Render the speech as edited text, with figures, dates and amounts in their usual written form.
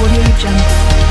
AudioJungle.